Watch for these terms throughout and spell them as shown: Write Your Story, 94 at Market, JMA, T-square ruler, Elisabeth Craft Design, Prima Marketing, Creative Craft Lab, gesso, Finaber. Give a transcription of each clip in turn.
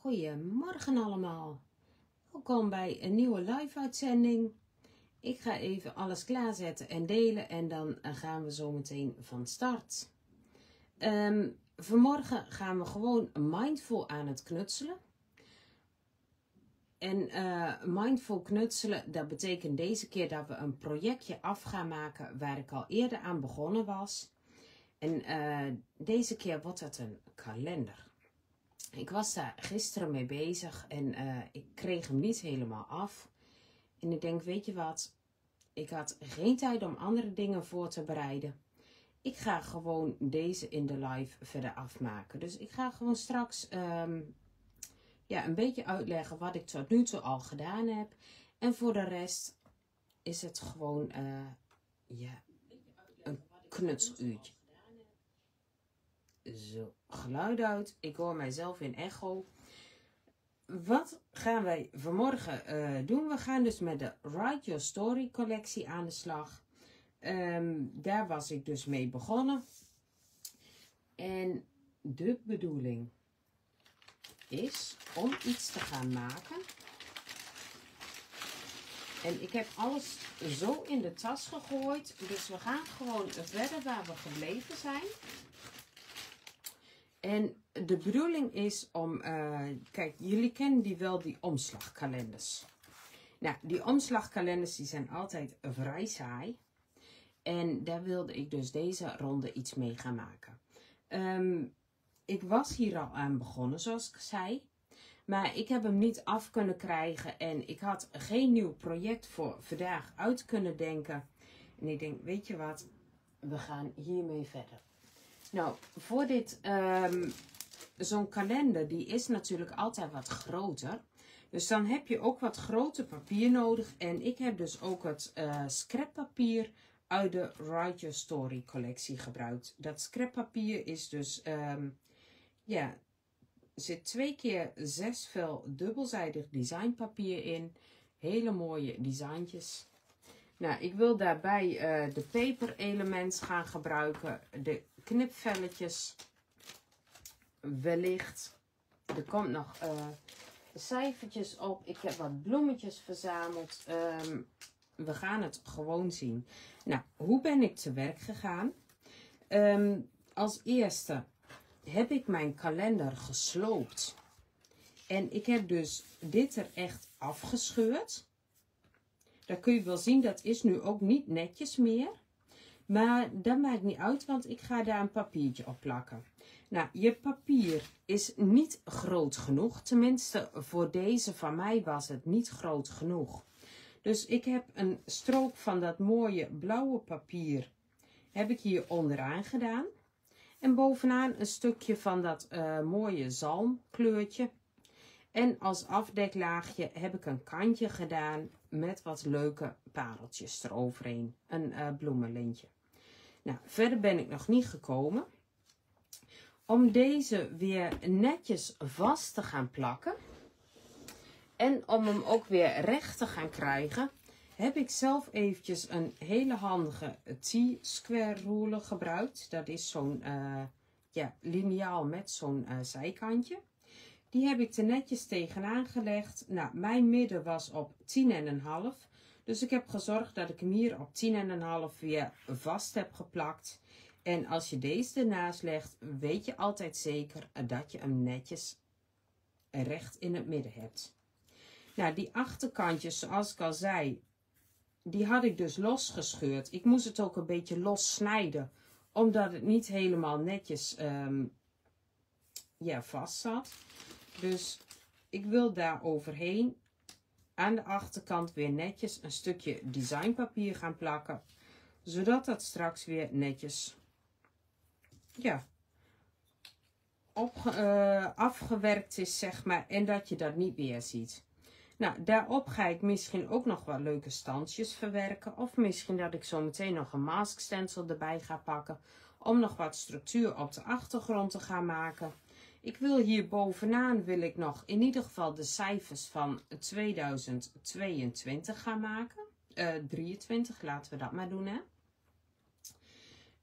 Goedemorgen allemaal, welkom bij een nieuwe live uitzending. Ik ga even alles klaarzetten en delen en dan gaan we zo meteen van start. Vanmorgen gaan we gewoon mindful aan het knutselen. En mindful knutselen, dat betekent deze keer dat we een projectje af gaan maken waar ik al eerder aan begonnen was. En deze keer wordt dat een kalender. Ik was daar gisteren mee bezig en ik kreeg hem niet helemaal af. En ik denk, weet je wat, ik had geen tijd om andere dingen voor te bereiden. Ik ga gewoon deze in de live verder afmaken. Dus ik ga gewoon straks een beetje uitleggen wat ik tot nu toe al gedaan heb. En voor de rest is het gewoon een knutseluurtje. Zo, geluid uit. Ik hoor mijzelf in echo. Wat gaan wij vanmorgen doen? We gaan dus met de Write Your Story collectie aan de slag. Daar was ik dus mee begonnen. En de bedoeling is om iets te gaan maken. En ik heb alles zo in de tas gegooid. Dus we gaan gewoon verder waar we gebleven zijn. En de bedoeling is om, kijk, jullie kennen die wel, die omslagkalenders. Nou, die omslagkalenders die zijn altijd vrij saai. En daar wilde ik dus deze ronde iets mee gaan maken. Ik was hier al aan begonnen, zoals ik zei. Maar ik heb hem niet af kunnen krijgen en ik had geen nieuw project voor vandaag uit kunnen denken. En ik denk, weet je wat, we gaan hiermee verder. Nou, voor dit, zo'n kalender, die is natuurlijk altijd wat groter. Dus dan heb je ook wat groter papier nodig. En ik heb dus ook het scrappapier uit de Write Your Story collectie gebruikt. Dat scrappapier is dus, zit 2x6 vel dubbelzijdig designpapier in. Hele mooie designtjes. Nou, ik wil daarbij de paper element gaan gebruiken, de knipvelletjes, wellicht. Er komt nog cijfertjes op. Ik heb wat bloemetjes verzameld. We gaan het gewoon zien. Nou, hoe ben ik te werk gegaan? Als eerste heb ik mijn kalender gesloopt. En ik heb dus dit er echt afgescheurd. Daar kun je wel zien, dat is nu ook niet netjes meer. Maar dat maakt niet uit, want ik ga daar een papiertje op plakken. Nou, je papier is niet groot genoeg. Tenminste, voor deze van mij was het niet groot genoeg. Dus ik heb een strook van dat mooie blauwe papier heb ik hier onderaan gedaan. En bovenaan een stukje van dat mooie zalmkleurtje. En als afdeklaagje heb ik een kantje gedaan met wat leuke pareltjes eroverheen. Een bloemenlintje. Nou, verder ben ik nog niet gekomen. Om deze weer netjes vast te gaan plakken. En om hem ook weer recht te gaan krijgen. Heb ik zelf eventjes een hele handige T-square ruler gebruikt. Dat is zo'n liniaal met zo'n zijkantje. Die heb ik er netjes tegenaan gelegd. Nou, mijn midden was op 10,5. Dus ik heb gezorgd dat ik hem hier op 10,5 weer vast heb geplakt. En als je deze ernaast legt, weet je altijd zeker dat je hem netjes recht in het midden hebt. Nou, die achterkantjes, zoals ik al zei, die had ik dus losgescheurd. Ik moest het ook een beetje los snijden, omdat het niet helemaal netjes vast zat. Dus ik wil daar overheen aan de achterkant weer netjes een stukje designpapier gaan plakken. Zodat dat straks weer netjes afgewerkt is, zeg maar. En dat je dat niet meer ziet. Nou, daarop ga ik misschien ook nog wat leuke standjes verwerken. Of misschien dat ik zo meteen nog een mask stencil erbij ga pakken. Om nog wat structuur op de achtergrond te gaan maken. Ik wil hier bovenaan nog in ieder geval de cijfers van 2022 gaan maken. 23, laten we dat maar doen, hè.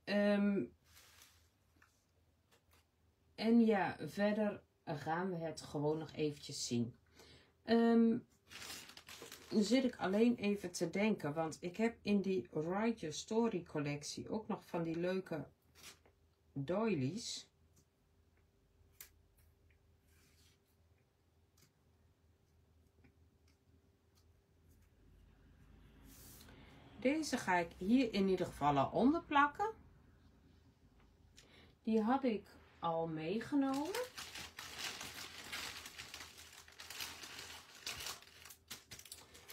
En verder gaan we het gewoon nog eventjes zien. Nu zit ik alleen even te denken, want ik heb in die Write Your Story collectie ook nog van die leuke doilies. Deze ga ik hier in ieder geval al onder plakken. Die had ik al meegenomen.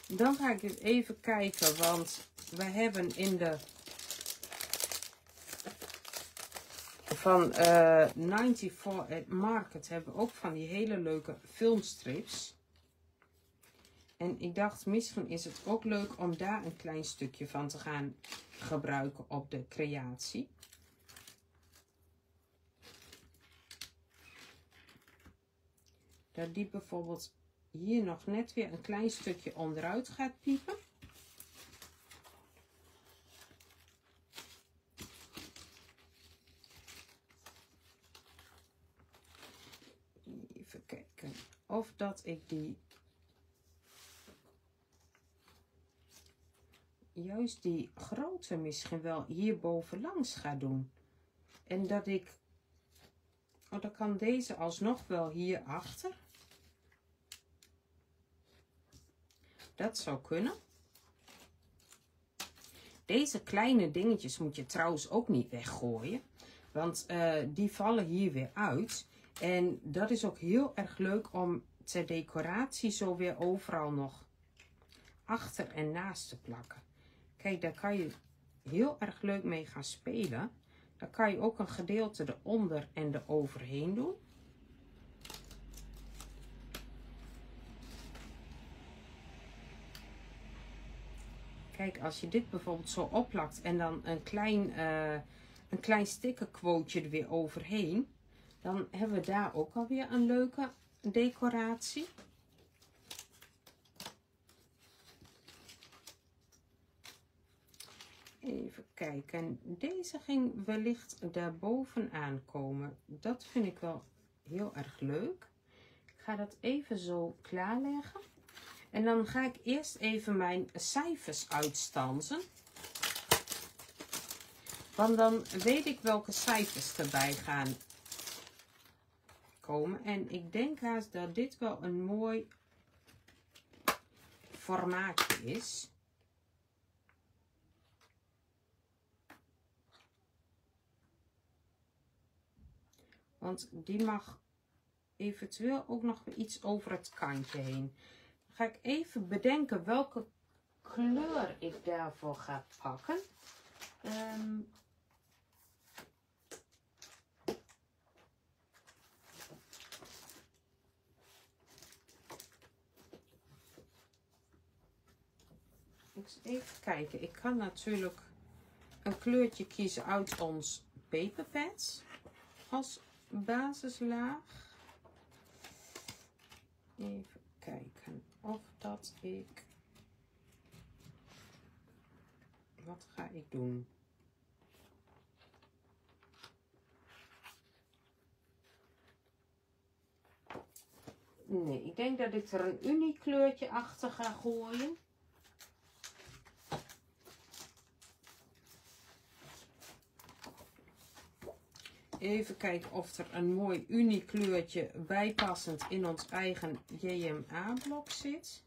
Dan ga ik dus even kijken, want we hebben in de van 94 at Market hebben we ook van die hele leuke filmstrips. En ik dacht, misschien is het ook leuk om daar een klein stukje van te gaan gebruiken op de creatie. Dat die bijvoorbeeld hier nog net weer een klein stukje onderuit gaat piepen. Even kijken of dat ik die... juist die grote misschien wel hierboven langs ga doen. En dat ik... oh, dan kan deze alsnog wel hierachter. Dat zou kunnen. Deze kleine dingetjes moet je trouwens ook niet weggooien. Want die vallen hier weer uit. En dat is ook heel erg leuk om ter decoratie zo weer overal nog achter en naast te plakken. Kijk, daar kan je heel erg leuk mee gaan spelen. Dan kan je ook een gedeelte eronder en eroverheen doen. Kijk, als je dit bijvoorbeeld zo opplakt en dan een klein stickerquoteje er weer overheen, dan hebben we daar ook alweer een leuke decoratie. Even kijken, deze ging wellicht daarbovenaan komen. Dat vind ik wel heel erg leuk. Ik ga dat even zo klaarleggen. En dan ga ik eerst even mijn cijfers uitstansen. Want dan weet ik welke cijfers erbij gaan komen. En ik denk haast dat dit wel een mooi formaatje is. Want die mag eventueel ook nog weer iets over het kantje heen. Dan ga ik even bedenken welke kleur ik daarvoor ga pakken. Even kijken. Ik kan natuurlijk een kleurtje kiezen uit ons paperpad als basislaag. Even kijken of dat ik... wat ga ik doen? Nee, ik denk dat ik er een unikleurtje achter ga gooien. Even kijken of er een mooi unikleurtje bijpassend in ons eigen JMA-blok zit.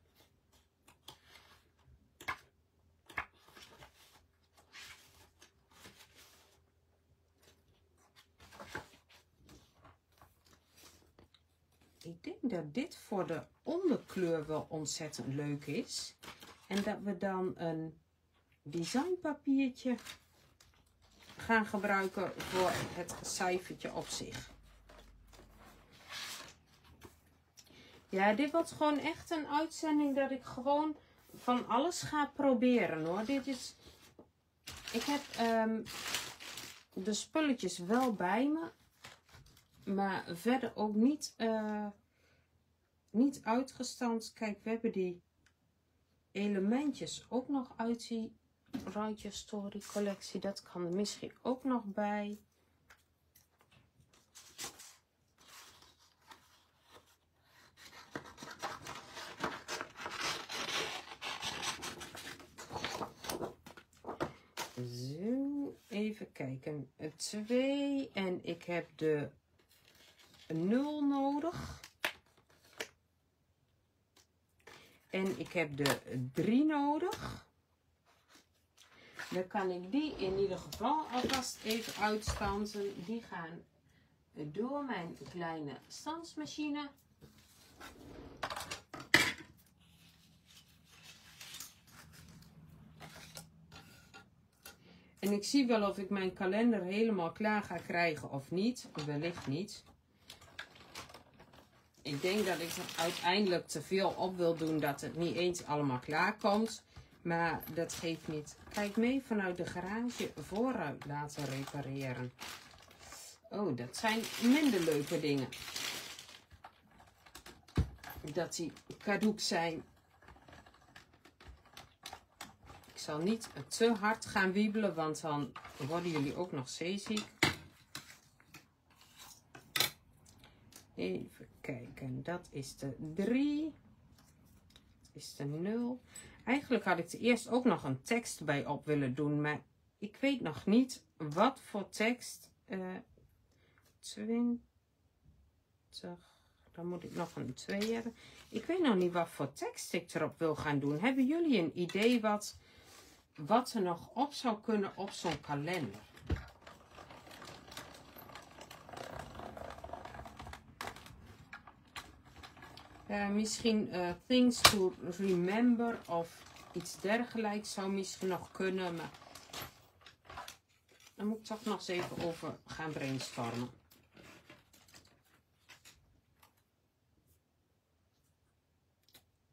Ik denk dat dit voor de onderkleur wel ontzettend leuk is. En dat we dan een designpapiertje gaan gebruiken voor het cijfertje op zich. Ja, dit wordt gewoon echt een uitzending dat ik gewoon van alles ga proberen, hoor. Dit is... ik heb de spulletjes wel bij me, maar verder ook niet uitgestand. Kijk, we hebben die elementjes ook nog uit die Write Your Story collectie. Dat kan er misschien ook nog bij. even kijken. 2 en ik heb de 0 nodig. En ik heb de 3 nodig. Dan kan ik die in ieder geval alvast even uitstansen. Die gaan door mijn kleine stansmachine. En ik zie wel of ik mijn kalender helemaal klaar ga krijgen of niet. Wellicht niet. Ik denk dat ik er uiteindelijk te veel op wil doen dat het niet eens allemaal klaar komt. Maar dat geeft niet. Kijk mee vanuit de garage vooruit laten repareren. Oh, dat zijn minder leuke dingen. Dat die kadoek zijn. Ik zal niet te hard gaan wiebelen, want dan worden jullie ook nog zeeziek. Even kijken, dat is de 3. Dat is de 0. Eigenlijk had ik er eerst ook nog een tekst bij op willen doen, maar ik weet nog niet wat voor tekst. 20. Dan moet ik nog een 2 hebben. Ik weet nog niet wat voor tekst ik erop wil gaan doen. Hebben jullie een idee wat er nog op zou kunnen op zo'n kalender? Misschien things to remember of iets dergelijks zou misschien nog kunnen. Maar daar moet ik toch nog eens even over gaan brainstormen.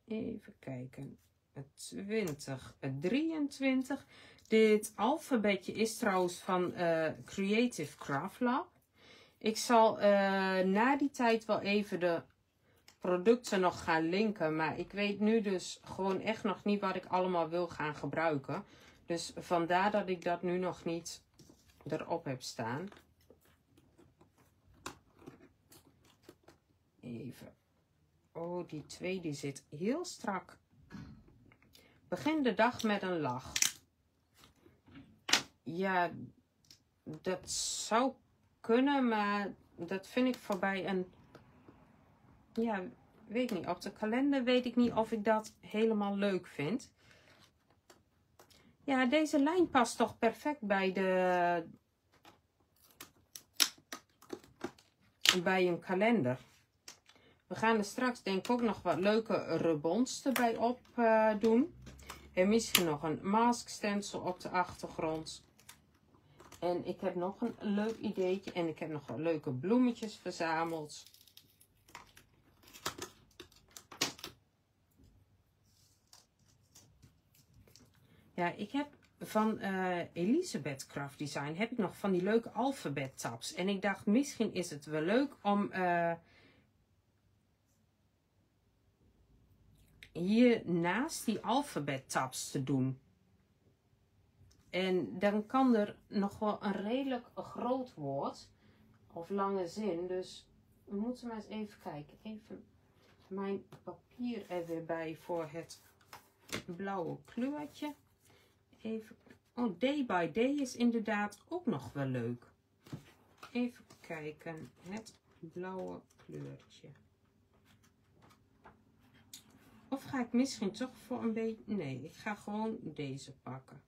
Even kijken. 20, 23. Dit alfabetje is trouwens van Creative Craft Lab. Ik zal na die tijd wel even de producten nog gaan linken. Maar ik weet nu dus gewoon echt nog niet wat ik allemaal wil gaan gebruiken. Dus vandaar dat ik dat nu nog niet erop heb staan. Even. Oh, die 2 die zit heel strak. Begin de dag met een lach. Ja, dat zou kunnen, maar dat vind ik voorbij een... Ja, weet niet. Op de kalender weet ik niet of ik dat helemaal leuk vind. Ja, deze lijn past toch perfect bij de... bij een kalender. We gaan er straks denk ik ook nog wat leuke ribbons erbij op doen. En misschien nog een mask stencil op de achtergrond. En ik heb nog een leuk ideetje. En ik heb nog wat leuke bloemetjes verzameld. Ja, ik heb van Elisabeth Craft Design heb ik nog van die leuke alfabet tabs. En ik dacht misschien is het wel leuk om... hier naast die alfabet tabs te doen. En dan kan er nog wel een redelijk groot woord of lange zin. Dus we moeten maar eens even kijken. Even mijn papier er weer bij voor het blauwe kleurtje. Even. Oh, day by day is inderdaad ook nog wel leuk. Even kijken. Het blauwe kleurtje. Of ga ik misschien toch voor een beetje... Nee, ik ga gewoon deze pakken.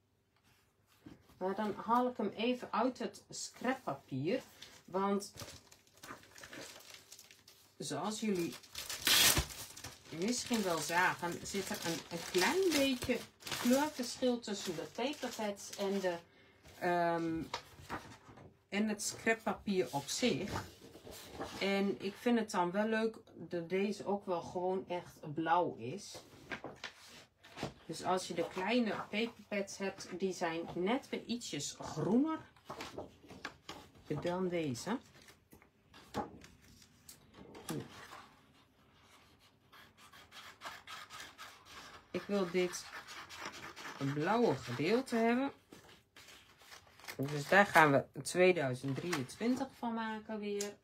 Maar dan haal ik hem even uit het scrappapier. Want zoals jullie misschien wel zagen, zit er een klein beetje kleurverschil tussen de paperpads en het scrappapier op zich. En ik vind het dan wel leuk dat deze ook wel gewoon echt blauw is. Dus als je de kleine paperpads hebt, die zijn net weer ietsjes groener dan deze. Ik wil dit blauwe gedeelte hebben. Dus daar gaan we 2023 van maken weer.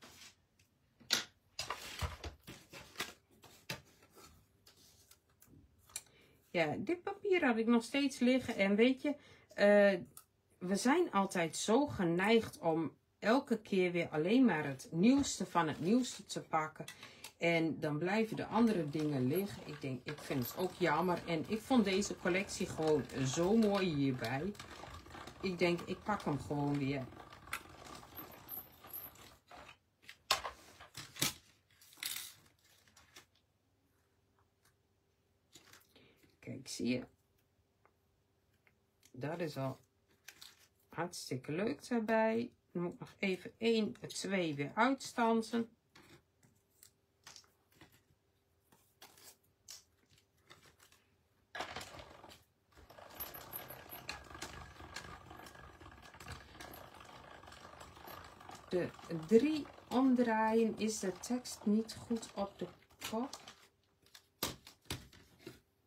Ja, dit papier had ik nog steeds liggen. En weet je, we zijn altijd zo geneigd om elke keer weer alleen maar het nieuwste van het nieuwste te pakken. En dan blijven de andere dingen liggen. Ik denk, ik vind het ook jammer. En ik vond deze collectie gewoon zo mooi hierbij. Ik denk, ik pak hem gewoon weer. Kijk, zie je. Dat is al hartstikke leuk daarbij. Dan moet ik nog even 1, 2 weer uitstansen. De 3 omdraaien. Is de tekst niet goed op de kop?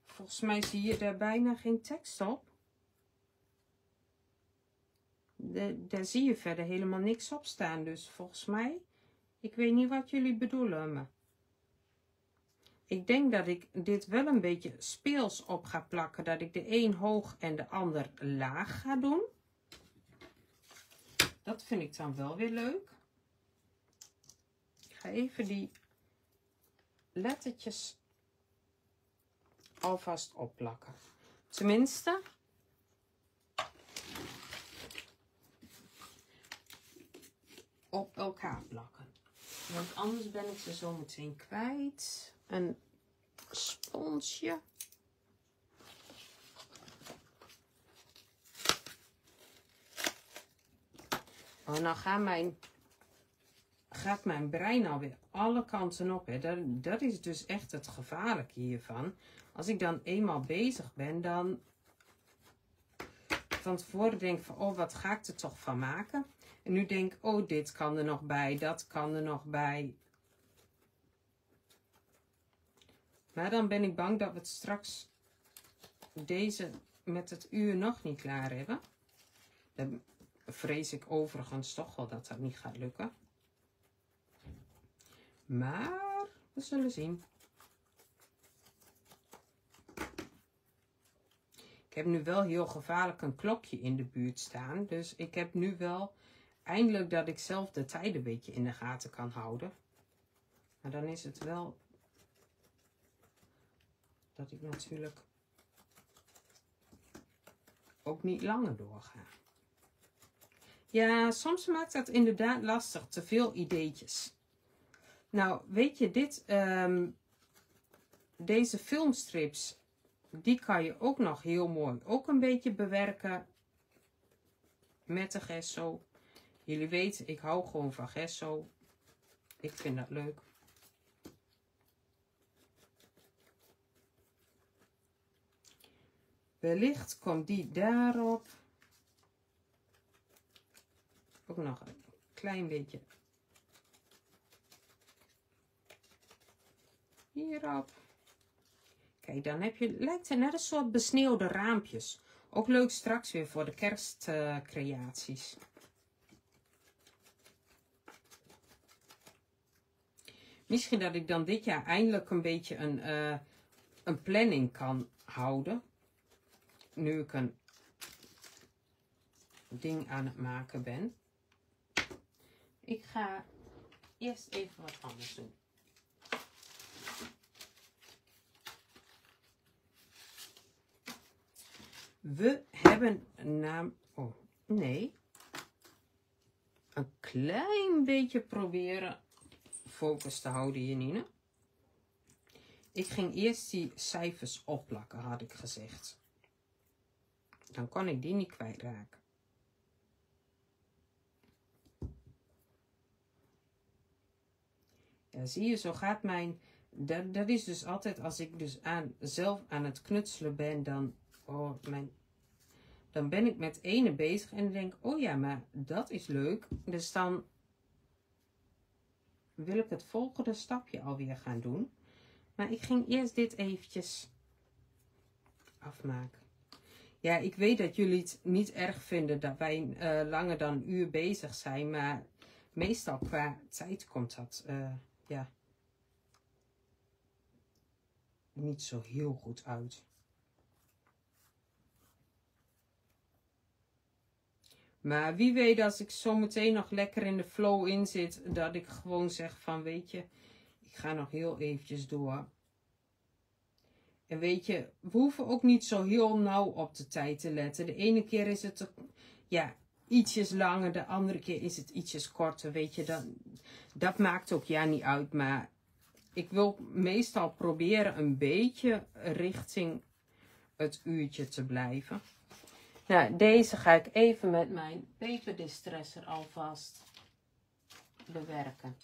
Volgens mij zie je daar bijna geen tekst op. Daar zie je verder helemaal niks op staan. Dus volgens mij, ik weet niet wat jullie bedoelen. Maar ik denk dat ik dit wel een beetje speels op ga plakken. Dat ik de een hoog en de ander laag ga doen. Dat vind ik dan wel weer leuk. Ik ga even die lettertjes alvast opplakken. Tenminste, op elkaar plakken. Want anders ben ik ze zo meteen kwijt. Een sponsje. Oh, nou gaat mijn brein alweer alle kanten op. Hè. Dat is dus echt het gevaarlijke hiervan. Als ik dan eenmaal bezig ben, dan van tevoren denk ik van, oh, wat ga ik er toch van maken? En nu denk ik, oh, dit kan er nog bij, dat kan er nog bij. Maar dan ben ik bang dat we het straks deze met het uur nog niet klaar hebben. Dan vrees ik overigens toch wel dat dat niet gaat lukken. Maar we zullen zien. Ik heb nu wel heel gevaarlijk een klokje in de buurt staan. Dus ik heb nu wel eindelijk dat ik zelf de tijd een beetje in de gaten kan houden. Maar dan is het wel dat ik natuurlijk ook niet langer doorga. Ja, soms maakt dat inderdaad lastig. Te veel ideetjes. Nou, weet je, deze filmstrips, die kan je ook nog heel mooi ook een beetje bewerken met de gesso. Jullie weten, ik hou gewoon van gesso. Ik vind dat leuk. Wellicht komt die daarop. Ook nog een klein beetje hierop. Kijk, dan heb je, lijkt het net een soort besneeuwde raampjes. Ook leuk straks weer voor de kerstcreaties. Misschien dat ik dan dit jaar eindelijk een beetje een planning kan houden. Nu ik een ding aan het maken ben. Ik ga eerst even wat anders doen. We hebben een klein beetje proberen focus te houden hier, Nina. Ik ging eerst die cijfers opplakken, had ik gezegd. Dan kon ik die niet kwijtraken. Ja, zie je, zo gaat mijn... Dat is dus altijd als ik dus zelf aan het knutselen ben, dan... Oh, dan ben ik met ene bezig en denk, oh ja, maar dat is leuk. Dus dan wil ik het volgende stapje alweer gaan doen. Maar ik ging eerst dit eventjes afmaken. Ja, ik weet dat jullie het niet erg vinden dat wij langer dan een uur bezig zijn. Maar meestal qua tijd komt dat niet zo heel goed uit. Maar wie weet, als ik zo meteen nog lekker in de flow in zit, dat ik gewoon zeg van, weet je, ik ga nog heel eventjes door. En weet je, we hoeven ook niet zo heel nauw op de tijd te letten. De ene keer is het ja, ietsjes langer, de andere keer is het ietsjes korter. Weet je, dat maakt ook ja niet uit. Maar ik wil meestal proberen een beetje richting het uurtje te blijven. Nou, deze ga ik even met mijn peperdistresser alvast bewerken.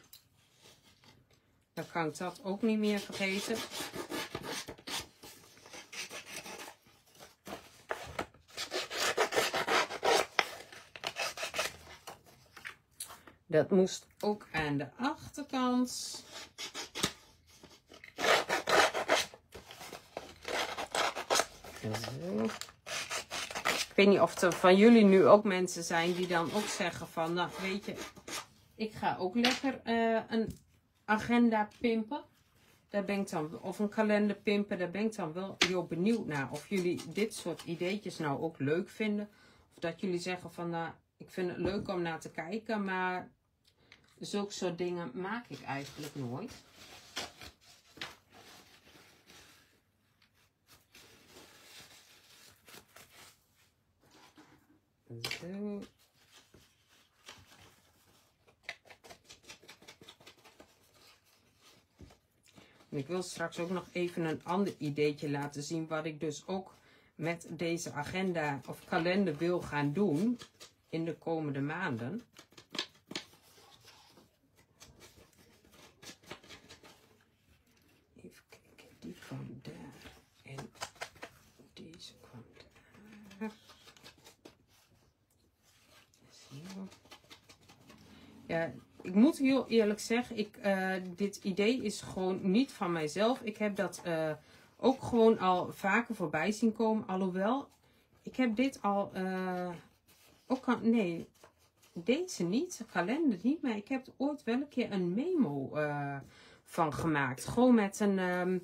Dan kan ik dat ook niet meer vergeten. Dat moest ook aan de achterkant. Zo. Ik weet niet of er van jullie nu ook mensen zijn die dan ook zeggen van, nou weet je, ik ga ook lekker een agenda pimpen. Daar ben ik dan, of een kalender pimpen, daar ben ik dan wel heel benieuwd naar. Of jullie dit soort ideetjes nou ook leuk vinden. Of dat jullie zeggen van, nou ik vind het leuk om naar te kijken, maar zulke soort dingen maak ik eigenlijk nooit. Zo. En ik wil straks ook nog even een ander ideetje laten zien, wat ik dus ook met deze agenda of kalender wil gaan doen in de komende maanden. Even kijken, die kwam daar en deze kwam daar. Ja, ik moet heel eerlijk zeggen, dit idee is gewoon niet van mijzelf. Ik heb dat ook gewoon al vaker voorbij zien komen. Alhoewel, ik heb dit al, nee, deze niet, de kalender niet. Maar ik heb er ooit wel een keer een memo van gemaakt. Gewoon met een...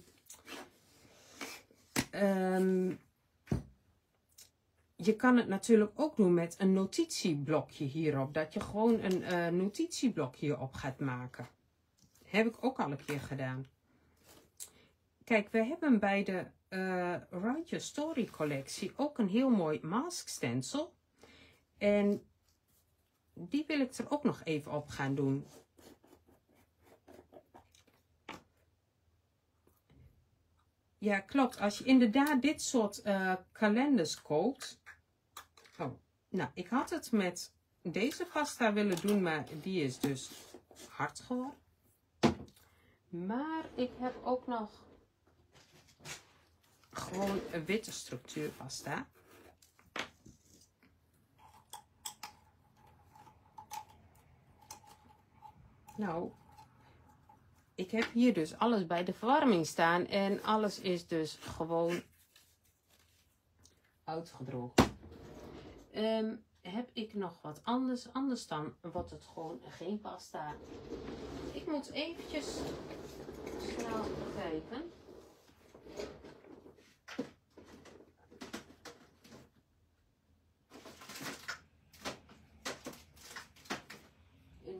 je kan het natuurlijk ook doen met een notitieblokje hierop. Dat je gewoon een notitieblokje hierop gaat maken. Heb ik ook al een keer gedaan. Kijk, we hebben bij de Write Your Story collectie ook een heel mooi mask stencil. En die wil ik er ook nog even op gaan doen. Ja, klopt. Als je inderdaad dit soort kalenders koopt. Oh, nou, ik had het met deze pasta willen doen, maar die is dus hard geworden. Maar ik heb ook nog gewoon een witte structuurpasta. Nou, ik heb hier dus alles bij de verwarming staan en alles is dus gewoon uitgedroogd. Heb ik nog wat anders? Anders dan wordt het gewoon geen pasta. Ik moet eventjes snel kijken.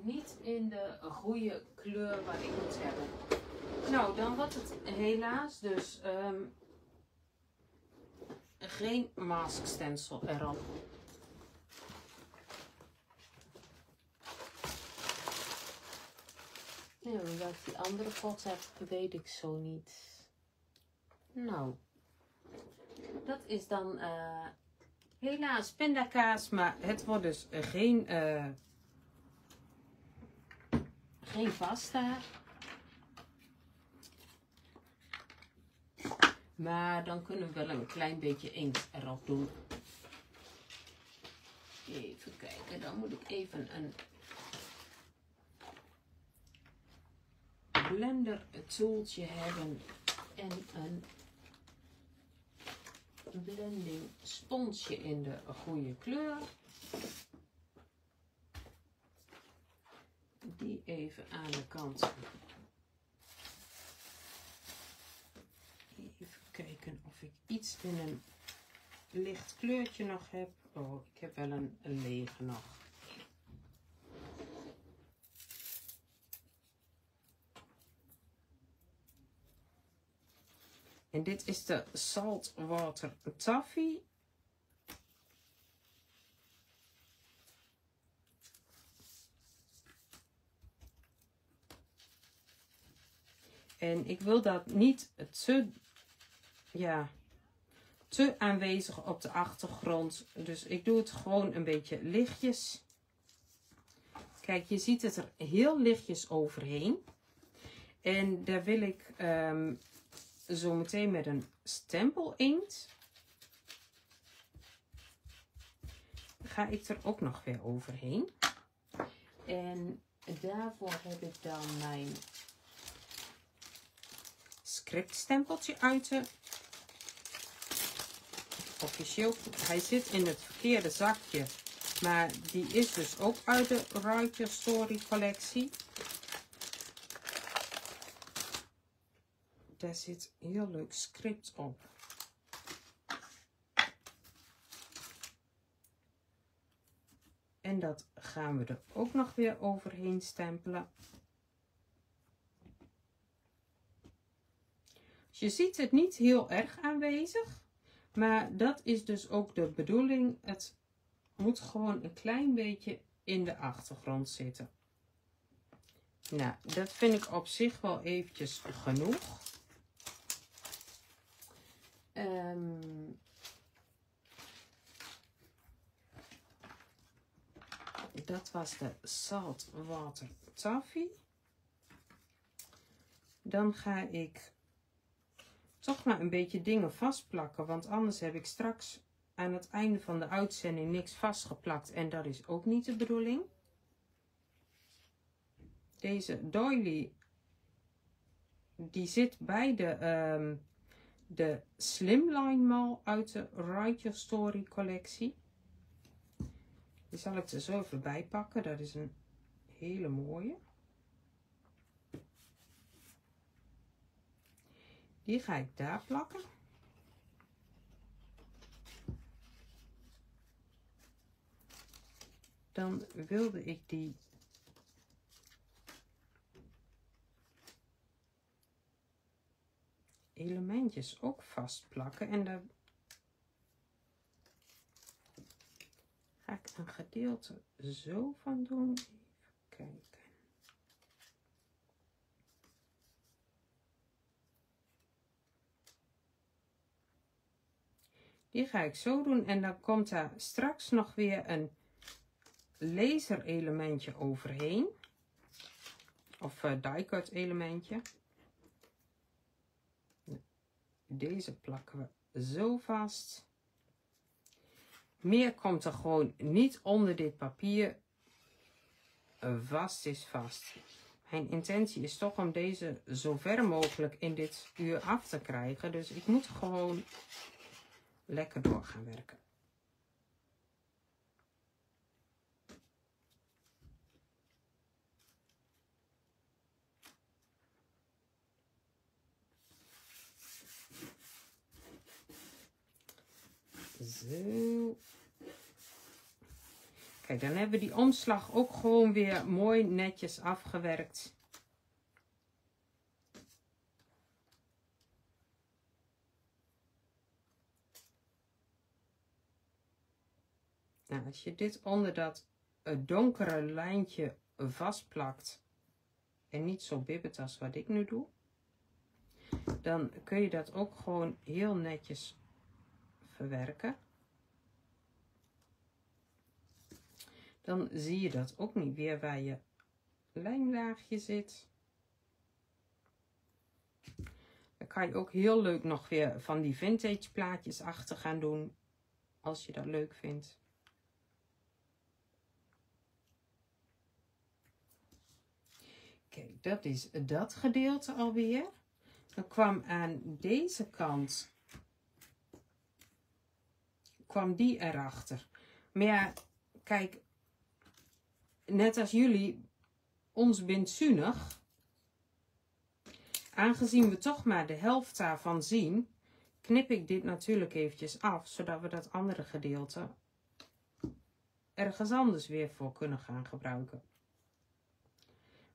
Niet in de goede kleur waar ik moet hebben. Nou, dan wordt het helaas dus geen mask stencil erop. Ja, omdat ik die andere pot heb, weet ik zo niet. Nou, dat is dan helaas pindakaas, maar het wordt dus geen... geen pasta. Maar dan kunnen we wel een klein beetje inkt erop doen. Even kijken. Dan moet ik even een blender tooltje hebben. En een blending sponsje in de goede kleur. Die even aan de kant. Even kijken of ik iets in een licht kleurtje nog heb. Oh, ik heb wel een lege nog. En dit is de Saltwater Taffy. En ik wil dat niet te, te aanwezig op de achtergrond. Dus ik doe het gewoon een beetje lichtjes. Kijk, je ziet het er heel lichtjes overheen. En daar wil ik zo meteen met een stempel inkt. Ga ik er ook nog weer overheen. En daarvoor heb ik dan mijn scriptstempeltje uit de officieel. Hij zit in het verkeerde zakje, maar die is dus ook uit de Write Your Story collectie. Daar zit een heel leuk script op. En dat gaan we er ook nog weer overheen stempelen. Je ziet het niet heel erg aanwezig, maar dat is dus ook de bedoeling. Het moet gewoon een klein beetje in de achtergrond zitten. Nou, dat vind ik op zich wel eventjes genoeg. Dat was de Saltwater Taffy. Dan ga ik toch maar een beetje dingen vastplakken, want anders heb ik straks aan het einde van de uitzending niks vastgeplakt en dat is ook niet de bedoeling. Deze doily, die zit bij de Slimline Mal uit de Write Your Story collectie. Die zal ik er zo even bij pakken, dat is een hele mooie. Die ga ik daar plakken. Dan wilde ik die elementjes ook vastplakken. En daar ga ik een gedeelte zo van doen. Even kijken. Die ga ik zo doen en dan komt daar straks nog weer een laser elementje overheen. Of die-cut elementje. Deze plakken we zo vast. Meer komt er gewoon niet onder dit papier. Vast is vast. Mijn intentie is toch om deze zo ver mogelijk in dit uur af te krijgen. Dus ik moet gewoon lekker door gaan werken. Zo. Kijk, dan hebben we die omslag ook gewoon weer mooi netjes afgewerkt. Nou, als je dit onder dat donkere lijntje vastplakt en niet zo bibbert als wat ik nu doe, dan kun je dat ook gewoon heel netjes verwerken. Dan zie je dat ook niet weer waar je lijnlaagje zit. Dan kan je ook heel leuk nog weer van die vintage plaatjes achter gaan doen, als je dat leuk vindt. Kijk, dat is dat gedeelte alweer. Dan kwam aan deze kant, kwam die erachter. Maar ja, kijk, net als jullie, ons bindt zuinig. Aangezien we toch maar de helft daarvan zien, knip ik dit natuurlijk eventjes af, zodat we dat andere gedeelte ergens anders weer voor kunnen gaan gebruiken.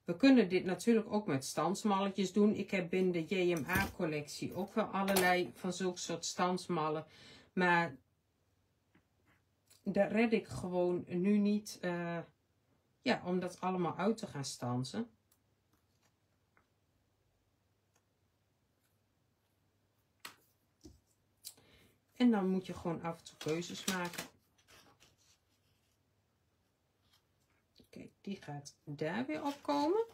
We kunnen dit natuurlijk ook met stansmalletjes doen. Ik heb binnen de JMA collectie ook wel allerlei van zulke soort stansmallen. Maar daar red ik gewoon nu niet om dat allemaal uit te gaan stansen. En dan moet je gewoon af en toe keuzes maken. Kijk, die gaat daar weer opkomen.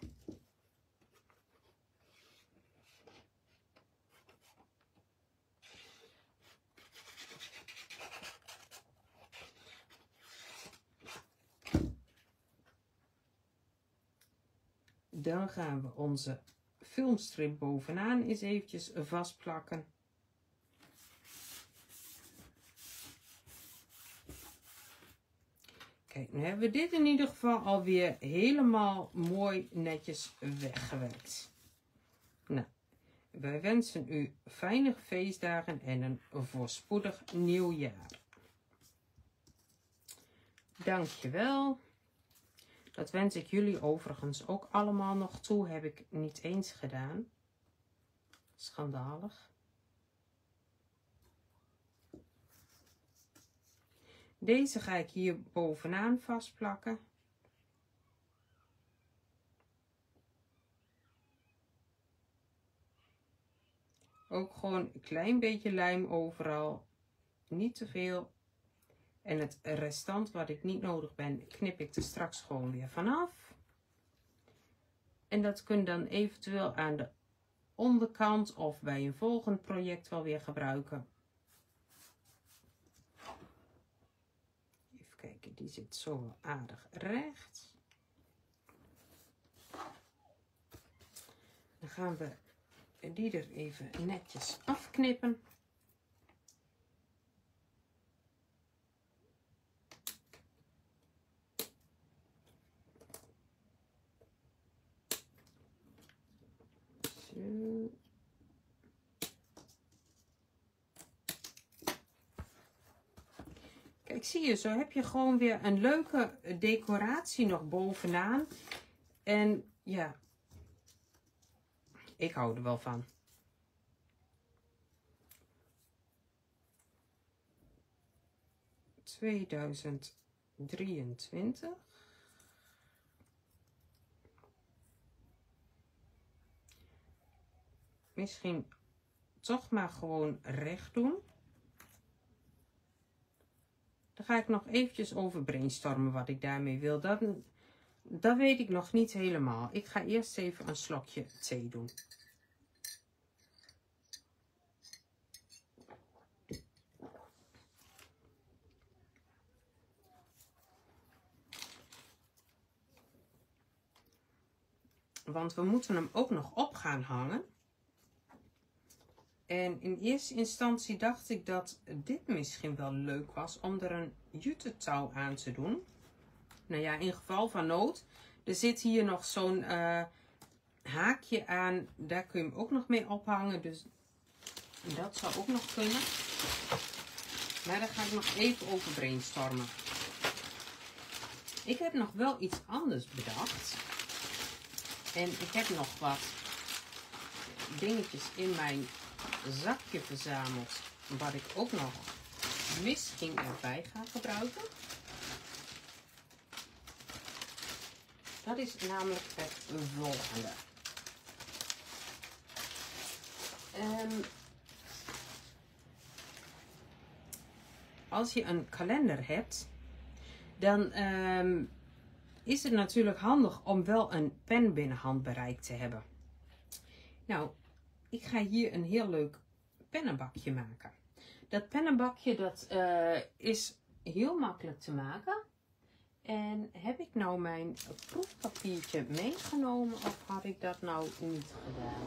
Dan gaan we onze filmstrip bovenaan eens eventjes vastplakken. Kijk, nu hebben we dit in ieder geval alweer helemaal mooi netjes weggewerkt. Nou, wij wensen u fijne feestdagen en een voorspoedig nieuwjaar. Dankjewel. Dat wens ik jullie overigens ook allemaal nog toe. Heb ik niet eens gedaan. Schandalig. Deze ga ik hier bovenaan vastplakken. Ook gewoon een klein beetje lijm overal. Niet te veel. En het restant wat ik niet nodig ben, knip ik er straks gewoon weer vanaf. En dat kun je dan eventueel aan de onderkant of bij een volgend project wel weer gebruiken. Even kijken, die zit zo wel aardig recht. Dan gaan we die er even netjes afknippen. Kijk, zie je, zo heb je gewoon weer een leuke decoratie nog bovenaan. En ja, ik hou er wel van. ...2023... Misschien toch maar gewoon recht doen. Daar ga ik nog eventjes over brainstormen wat ik daarmee wil. Dat weet ik nog niet helemaal. Ik ga eerst even een slokje thee doen. Want we moeten hem ook nog op gaan hangen. En in eerste instantie dacht ik dat dit misschien wel leuk was om er een jute touw aan te doen. Nou ja, in geval van nood. Er zit hier nog zo'n haakje aan. Daar kun je hem ook nog mee ophangen. Dus dat zou ook nog kunnen. Maar daar ga ik nog even over brainstormen. Ik heb nog wel iets anders bedacht. En ik heb nog wat dingetjes in mijn zakje verzameld, wat ik ook nog misschien erbij ga gebruiken. Dat is namelijk het volgende. Als je een kalender hebt, dan is het natuurlijk handig om wel een pen binnen handbereik te hebben. Nou, ik ga hier een heel leuk pennenbakje maken. Dat pennenbakje is heel makkelijk te maken. En heb ik nou mijn proefpapiertje meegenomen of had ik dat nou niet gedaan?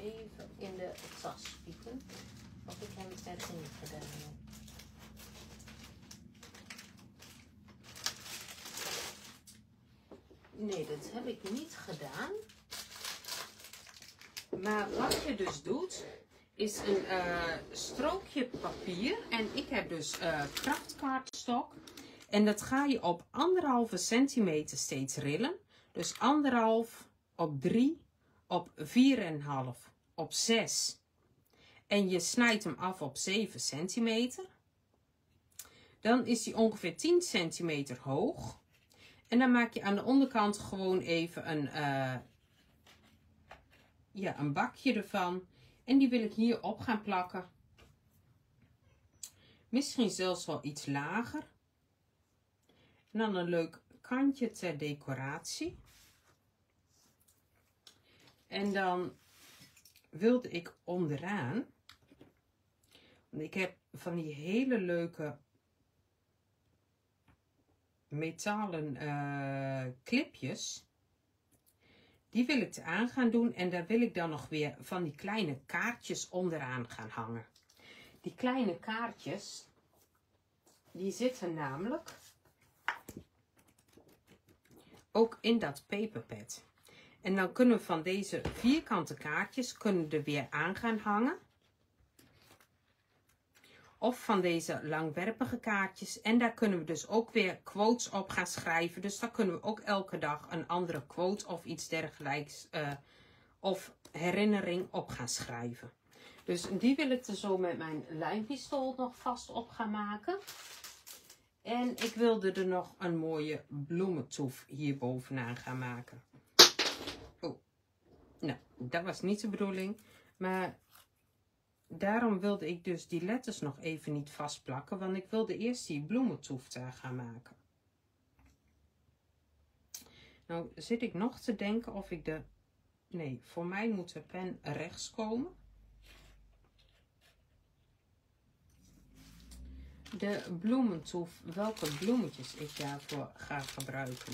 Even in de tas spieken of ik heb het net niet gedaan. Nee, dat heb ik niet gedaan. Maar wat je dus doet, is een strookje papier. En ik heb dus kraftkaartstok. En dat ga je op 1,5 centimeter steeds rillen. Dus 1,5 op 3, op 4,5, op 6. En je snijdt hem af op 7 centimeter. Dan is hij ongeveer 10 centimeter hoog. En dan maak je aan de onderkant gewoon even een bakje ervan. En die wil ik hier op gaan plakken. Misschien zelfs wel iets lager. En dan een leuk kantje ter decoratie. En dan wilde ik onderaan. Want ik heb van die hele leuke metalen clipjes. Die wil ik eraan gaan doen. En daar wil ik dan nog weer van die kleine kaartjes onderaan gaan hangen. Die kleine kaartjes, die zitten namelijk ook in dat paperpad. En dan kunnen we van deze vierkante kaartjes kunnen er weer aan gaan hangen. Of van deze langwerpige kaartjes. En daar kunnen we dus ook weer quotes op gaan schrijven. Dus daar kunnen we ook elke dag een andere quote of iets dergelijks. Of herinnering op gaan schrijven. Dus die wil ik er zo met mijn lijmpistool nog vast op gaan maken. En ik wilde er nog een mooie bloementoef hier bovenaan gaan maken. Oh, nou, dat was niet de bedoeling. Maar daarom wilde ik dus die letters nog even niet vastplakken. Want ik wilde eerst die bloementoef daar gaan maken. Nou zit ik nog te denken of ik de... Nee, voor mij moet de pen rechts komen. De bloementoef, welke bloemetjes ik daarvoor ga gebruiken.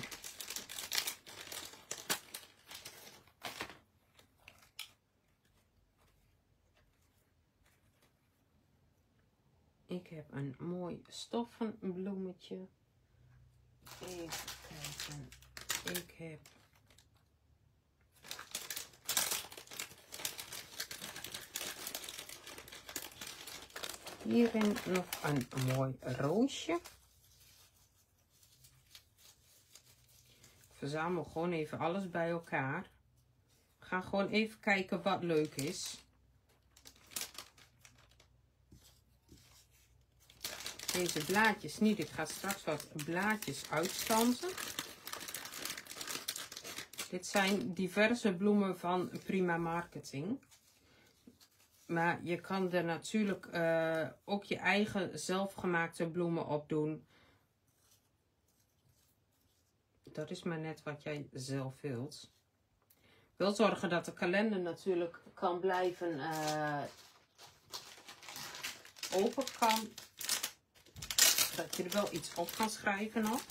Ik heb een mooi stoffen bloemetje. Even kijken. Ik heb hierin nog een mooi roosje. Ik verzamel gewoon even alles bij elkaar. We gaan gewoon even kijken wat leuk is. Deze blaadjes niet. Ik ga straks wat blaadjes uitstansen. Dit zijn diverse bloemen van Prima Marketing. Maar je kan er natuurlijk ook je eigen zelfgemaakte bloemen op doen. Dat is maar net wat jij zelf wilt. Ik wil zorgen dat de kalender natuurlijk kan blijven open kan. Dat je er wel iets op kan schrijven nog.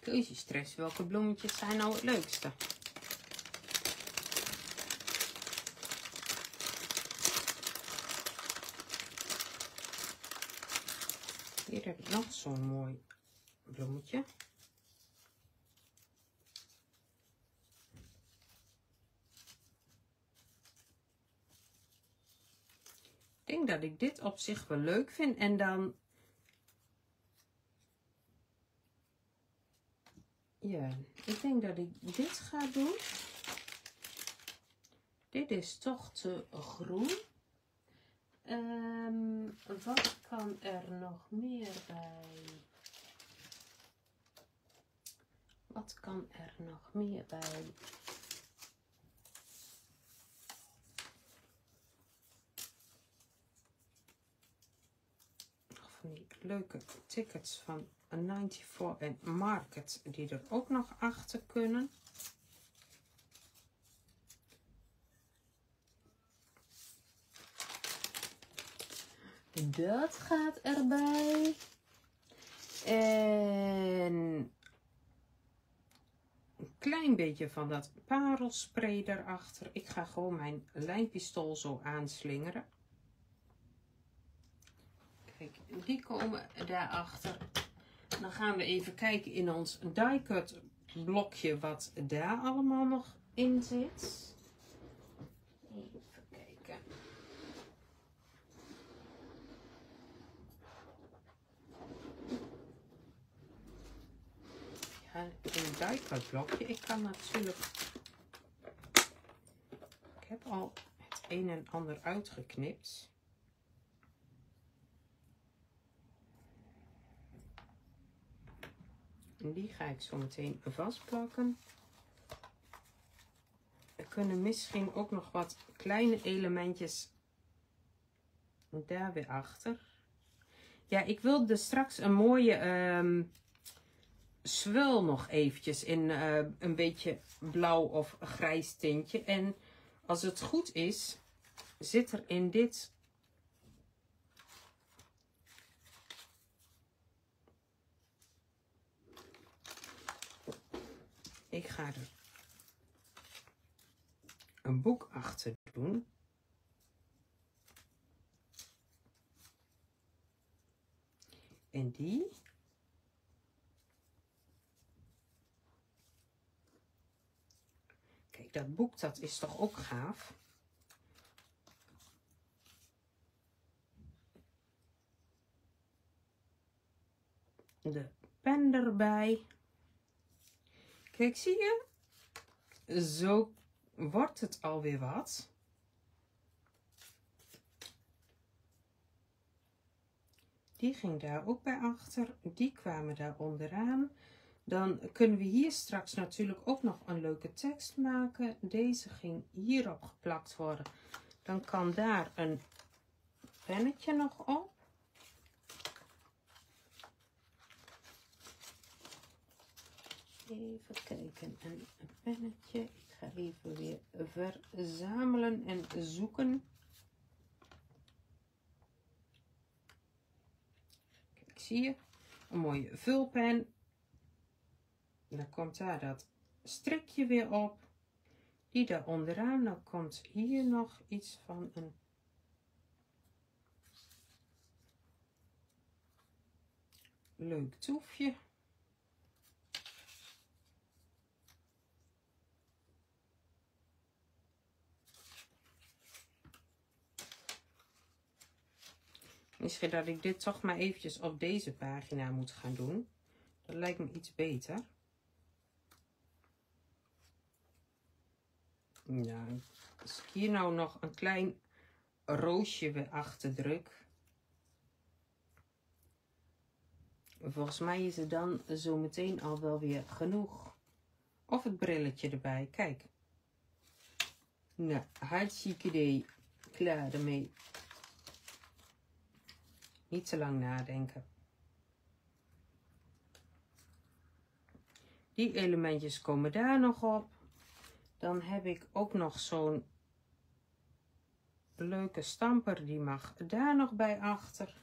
Keuzestress, welke bloemetjes zijn nou het leukste? Hier heb ik nog zo'n mooi bloemetje. Ik denk dat ik dit op zich wel leuk vind. En dan... Ja, ik denk dat ik dit ga doen. Dit is toch te groen. Wat kan er nog meer bij? Wat kan er nog meer bij? Nog van die leuke tickets van 94 at Market die er ook nog achter kunnen. Dat gaat erbij. En klein beetje van dat parelspray erachter. Ik ga gewoon mijn lijnpistool zo aanslingeren. Kijk, die komen daarachter. Dan gaan we even kijken in ons die-cut blokje wat daar allemaal nog in zit. Even kijken. Ja, een die-cut blokje. Ik kan natuurlijk... Ik heb al het een en ander uitgeknipt. Die ga ik zo meteen vastplakken. Er kunnen misschien ook nog wat kleine elementjes daar weer achter. Ja, ik wil er straks een mooie zwul nog eventjes in een beetje blauw of grijs tintje. En als het goed is, zit er in dit... Ik ga er een boek achter doen. En die kijk, dat boek, dat is toch ook gaaf. De pen erbij. Kijk, zie je? Zo wordt het alweer wat. Die ging daar ook bij achter. Die kwamen daar onderaan. Dan kunnen we hier straks natuurlijk ook nog een leuke tekst maken. Deze ging hierop geplakt worden. Dan kan daar een pennetje nog op. Even kijken, een pennetje. Ik ga even weer verzamelen en zoeken. Kijk, zie je? Een mooie vulpen. Dan komt daar dat strikje weer op. Die daar onderaan. Dan komt hier nog iets van een... leuk toefje. Misschien dat ik dit toch maar eventjes op deze pagina moet gaan doen. Dat lijkt me iets beter. Nou, als ik hier nou nog een klein roosje weer achter druk. Volgens mij is er dan zo meteen al wel weer genoeg. Of het brilletje erbij, kijk. Nou, hartstikke idee. Klaar ermee. Niet te lang nadenken. Die elementjes komen daar nog op. Dan heb ik ook nog zo'n leuke stamper. Die mag daar nog bij achter.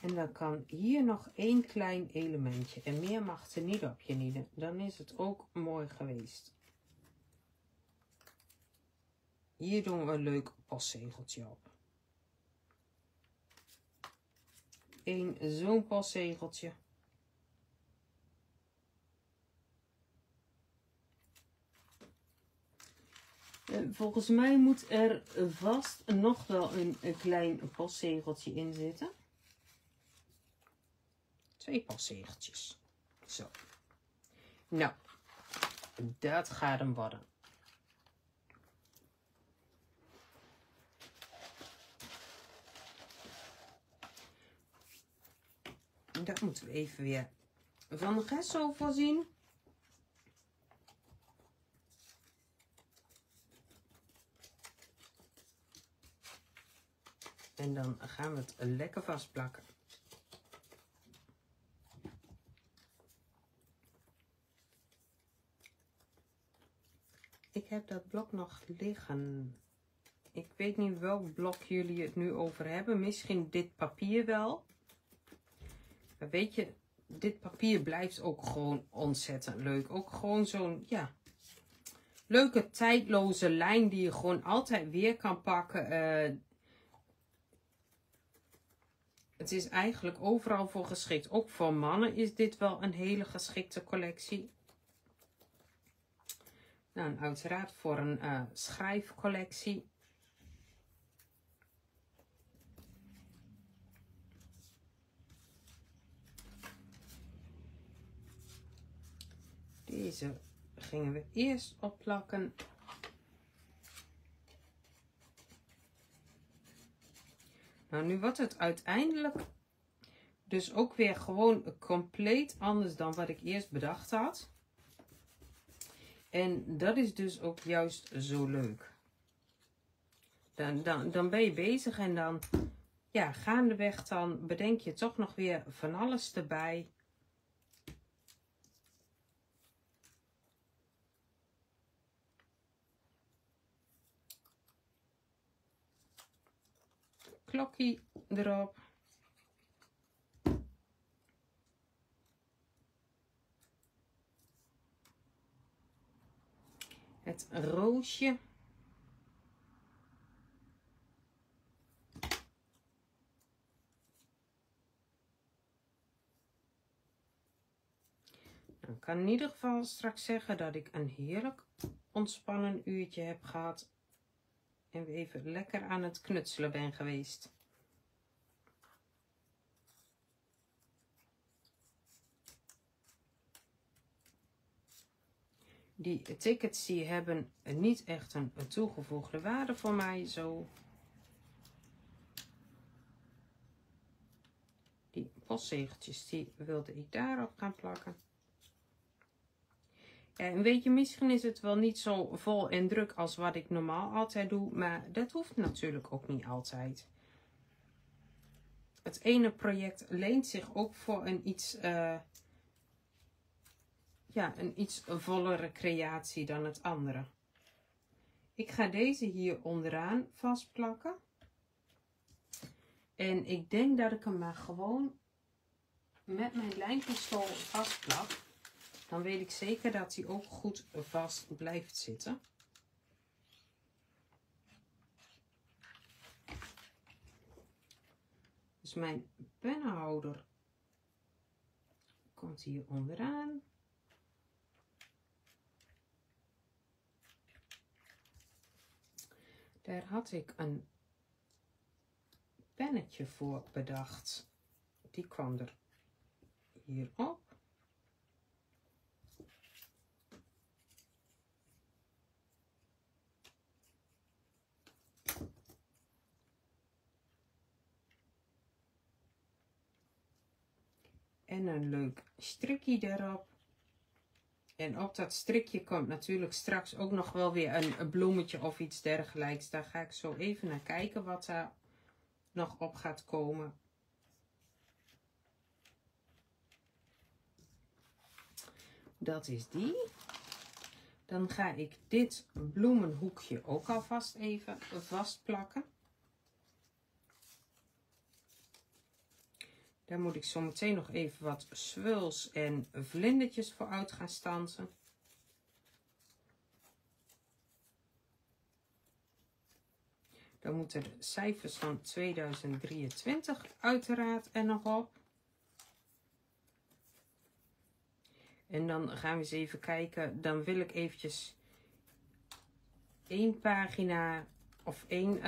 En dan kan hier nog één klein elementje. En meer mag er niet op je niet. Dan is het ook mooi geweest. Hier doen we een leuk postzegeltje op. Zo'n postzegeltje. Volgens mij moet er vast nog wel een klein postzegeltje in zitten. 2 postzegeltjes. Zo. Nou, dat gaat hem worden. Daar moeten we even weer van de gesso voorzien. En dan gaan we het lekker vastplakken. Ik heb dat blok nog liggen. Ik weet niet welk blok jullie het nu over hebben. Misschien dit papier wel. Maar weet je, dit papier blijft ook gewoon ontzettend leuk. Ook gewoon zo'n, ja, leuke tijdloze lijn die je gewoon altijd weer kan pakken. Het is eigenlijk overal voor geschikt. Ook voor mannen is dit wel een hele geschikte collectie. Nou, en uiteraard voor een schrijfcollectie. Deze gingen we eerst opplakken. Nou, nu wordt het uiteindelijk dus ook weer gewoon compleet anders dan wat ik eerst bedacht had. En dat is dus ook juist zo leuk. Dan ben je bezig en dan, ja, gaandeweg dan bedenk je toch nog weer van alles erbij. Klokje erop. Het roosje. Dan kan ik in ieder geval straks zeggen dat ik een heerlijk ontspannen uurtje heb gehad. En we even lekker aan het knutselen ben geweest. Die tickets die hebben niet echt een toegevoegde waarde voor mij. Zo. Die postzegeltjes die wilde ik daarop gaan plakken. En weet je, misschien is het wel niet zo vol en druk als wat ik normaal altijd doe. Maar dat hoeft natuurlijk ook niet altijd. Het ene project leent zich ook voor een iets, ja, een iets vollere creatie dan het andere. Ik ga deze hier onderaan vastplakken. En ik denk dat ik hem maar gewoon met mijn lijnpistool vastplak. Dan weet ik zeker dat hij ook goed vast blijft zitten. Dus mijn pennenhouder komt hier onderaan. Daar had ik een pennetje voor bedacht. Die kwam er hier op. En een leuk strikje erop. En op dat strikje komt natuurlijk straks ook nog wel weer een bloemetje of iets dergelijks. Daar ga ik zo even naar kijken wat daar nog op gaat komen. Dat is die. Dan ga ik dit bloemenhoekje ook alvast even vastplakken. Daar moet ik zo meteen nog even wat zwuls en vlindertjes voor uit gaan stansen. Dan moeten de cijfers van 2023 uiteraard er nog op. En dan gaan we eens even kijken. Dan wil ik eventjes één pagina of één...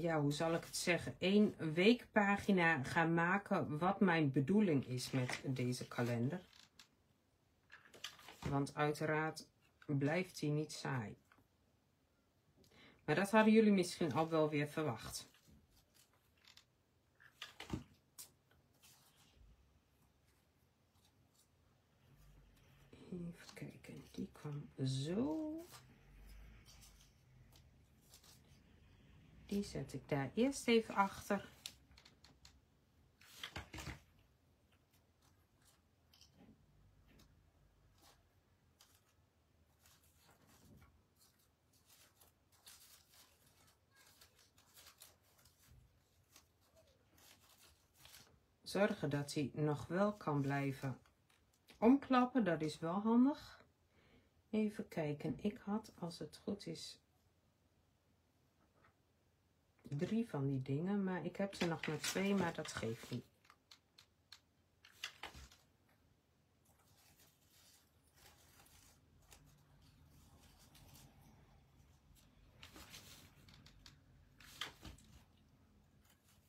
ja, hoe zal ik het zeggen, één weekpagina gaan maken wat mijn bedoeling is met deze kalender. Want uiteraard blijft die niet saai. Maar dat hadden jullie misschien al wel weer verwacht. Even kijken, die kwam zo. Die zet ik daar eerst even achter. zorgen dat hij nog wel kan blijven omklappen. Dat is wel handig. Even kijken. Ik had, als het goed is, 3 van die dingen. Maar ik heb ze nog maar 2, maar dat geeft niet.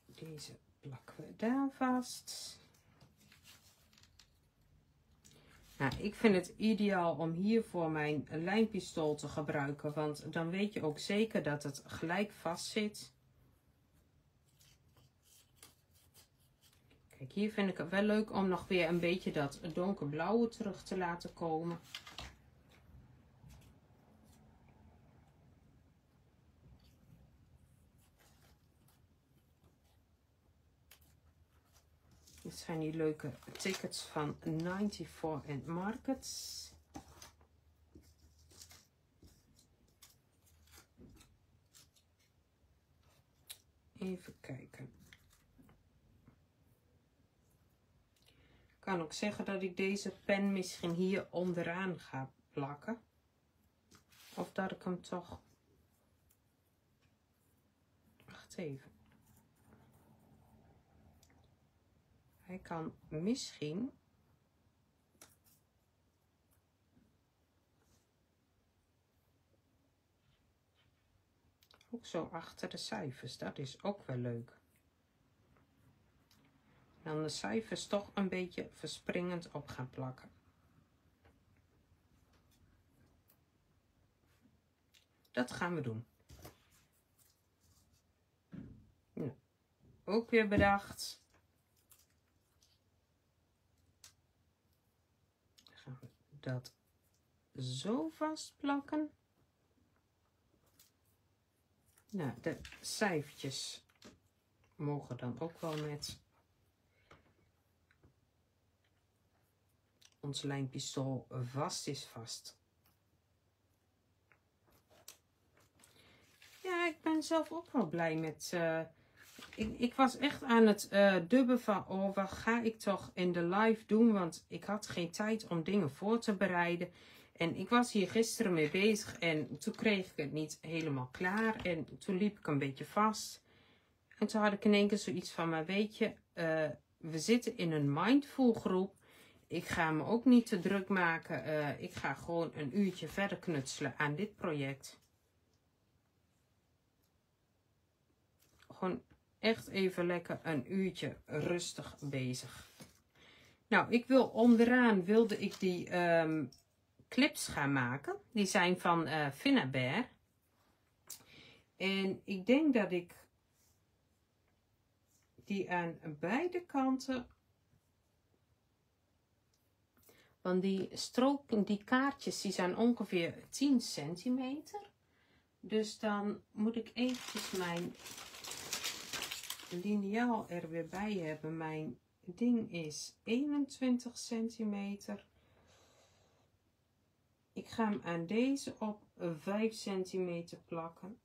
Deze plakken we daar vast. Nou, ik vind het ideaal om hiervoor mijn lijnpistool te gebruiken. Want dan weet je ook zeker dat het gelijk vast zit. Kijk, hier vind ik het wel leuk om nog weer een beetje dat donkerblauwe terug te laten komen. Dit zijn die leuke tickets van 94 at Market. Even kijken. Ik kan ook zeggen dat ik deze pen misschien hier onderaan ga plakken. Of dat ik hem toch... Wacht even. Hij kan misschien ook zo achter de cijfers. Dat is ook wel leuk. Dan de cijfers toch een beetje verspringend op gaan plakken. Dat gaan we doen. Nou, ook weer bedacht. Dat zo vastplakken. Nou, de cijfertjes mogen dan ook wel met ons lijnpistool vast. Ja, ik ben zelf ook wel blij met... Ik was echt aan het dubben van, oh, wat ga ik toch in de live doen? Want ik had geen tijd om dingen voor te bereiden. En ik was hier gisteren mee bezig en toen kreeg ik het niet helemaal klaar. En toen liep ik een beetje vast. En toen had ik in één keer zoiets van, maar weet je, we zitten in een mindful groep. Ik ga me ook niet te druk maken. Ik ga gewoon een uurtje verder knutselen aan dit project. Gewoon... echt even lekker een uurtje rustig bezig. Nou, ik wilde ik die clips gaan maken. Die zijn van Finaber. En ik denk dat ik die aan beide kanten... Want die kaartjes die zijn ongeveer 10 centimeter. Dus dan moet ik eventjes mijn... liniaal er weer bij hebben. Mijn ding is 21 centimeter. Ik ga hem aan deze op 5 centimeter plakken.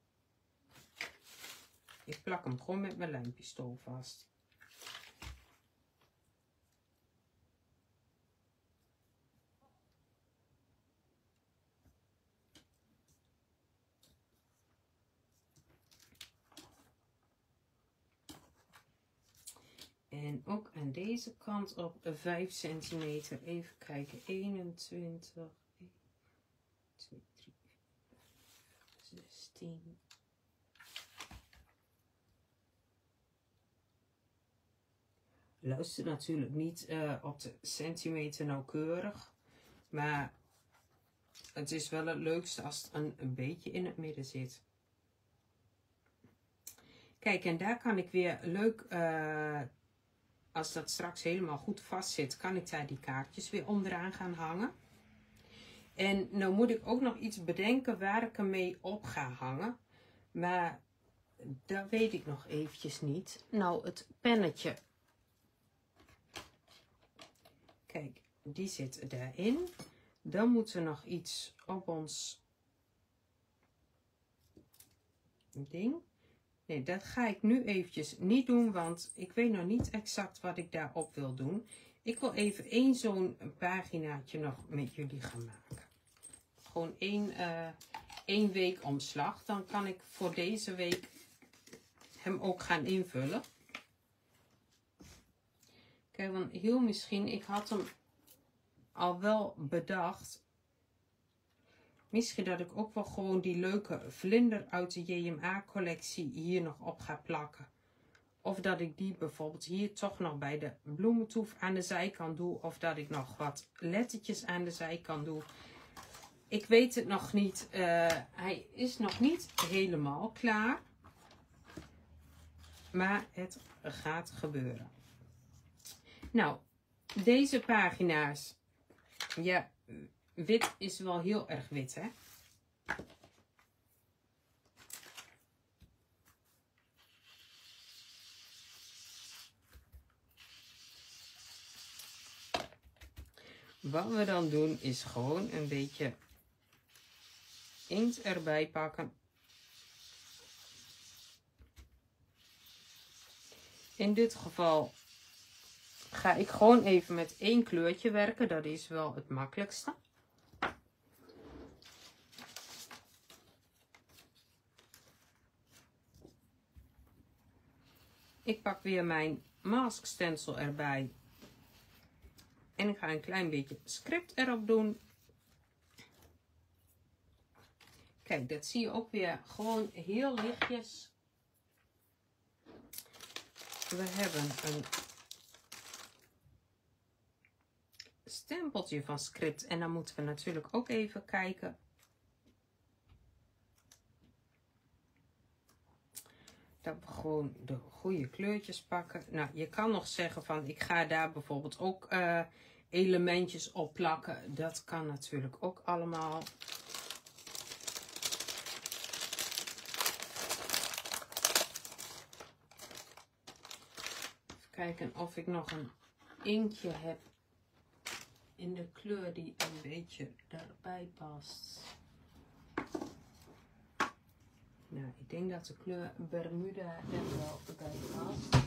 Ik plak hem gewoon met mijn lijnpistool vast. En ook aan deze kant op 5 centimeter. Even kijken. 21, 1, 2, 3, 4, 16. Luister natuurlijk niet op de centimeter nauwkeurig. Maar het is wel het leukste als het een beetje in het midden zit. Kijk, en daar kan ik weer leuk... als dat straks helemaal goed vast zit, kan ik daar die kaartjes weer onderaan gaan hangen. En nou moet ik ook nog iets bedenken waar ik hem mee op ga hangen. Maar dat weet ik nog eventjes niet. Nou, het pennetje. Kijk, die zit daarin. Dan moeten we nog iets op ons ding. Nee, dat ga ik nu eventjes niet doen, want ik weet nog niet exact wat ik daarop wil doen. Ik wil even één zo'n paginaatje nog met jullie gaan maken. Gewoon één week omslag. Dan kan ik voor deze week hem ook gaan invullen. Kijk, want heel misschien, ik had hem al wel bedacht. Misschien dat ik ook wel gewoon die leuke vlinder uit de JMA-collectie hier nog op ga plakken. Of dat ik die bijvoorbeeld hier toch nog bij de bloementoef aan de zijkant doe. Of dat ik nog wat lettertjes aan de zijkant doe. Ik weet het nog niet. Hij is nog niet helemaal klaar. Maar het gaat gebeuren. Nou, deze pagina's. Ja, wit is wel heel erg wit, hè? Wat we dan doen is gewoon een beetje inkt erbij pakken. In dit geval ga ik gewoon even met één kleurtje werken. Dat is wel het makkelijkste. Ik pak weer mijn mask stencil erbij. En ik ga een klein beetje script erop doen. Kijk, dat zie je ook weer gewoon heel lichtjes. We hebben een stempeltje van script. En dan moeten we natuurlijk ook even kijken. Dat we gewoon de goede kleurtjes pakken. Nou, je kan nog zeggen van ik ga daar bijvoorbeeld ook elementjes op plakken. Dat kan natuurlijk ook allemaal. Even kijken of ik nog een inktje heb in de kleur die een beetje daarbij past. Nou, ik denk dat de kleur Bermuda er wel bij past.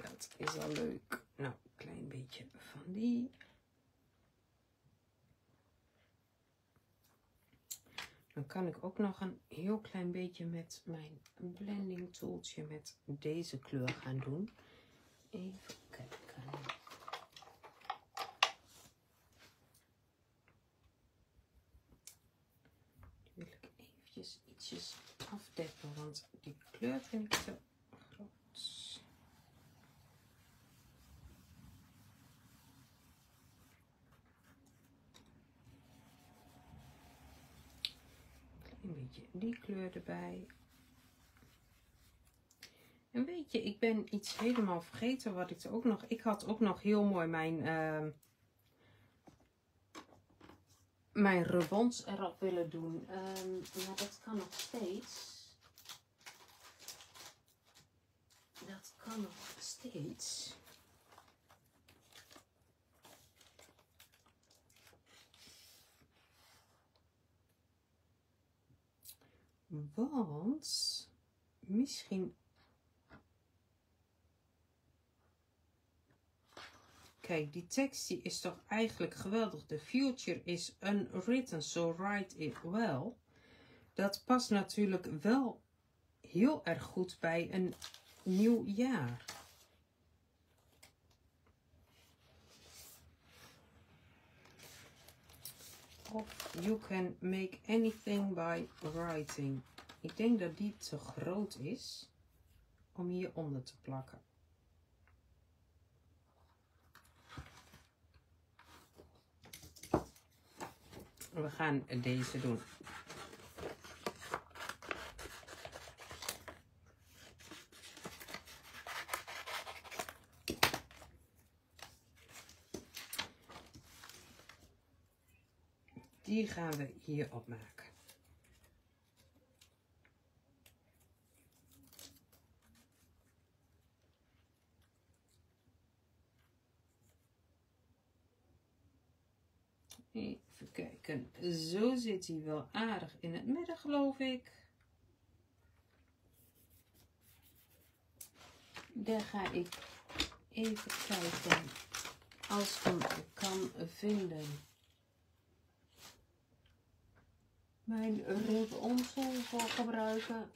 Dat is al leuk. Nou, een klein beetje van die. Dan kan ik ook nog een heel klein beetje met mijn blending tooltje met deze kleur gaan doen. Even kijken. Nu wil ik eventjes ietsjes afdekken, want die kleur vind ik zo groot. Een beetje die kleur erbij. En weet je, ik ben iets helemaal vergeten wat ik er ook nog... Ik had ook nog heel mooi mijn rebons erop willen doen. Maar dat kan nog steeds. Dat kan nog steeds. Want misschien... Kijk, die tekst die is toch eigenlijk geweldig. The future is unwritten, so write it well. Dat past natuurlijk wel heel erg goed bij een nieuw jaar. Of you can make anything by writing. Ik denk dat die te groot is om hieronder te plakken. We gaan deze doen. die gaan we hier opmaken. Even kijken, zo zit hij wel aardig in het midden, geloof ik. Daar ga ik even kijken, als ik hem kan vinden, mijn rubonsel voor gebruiken.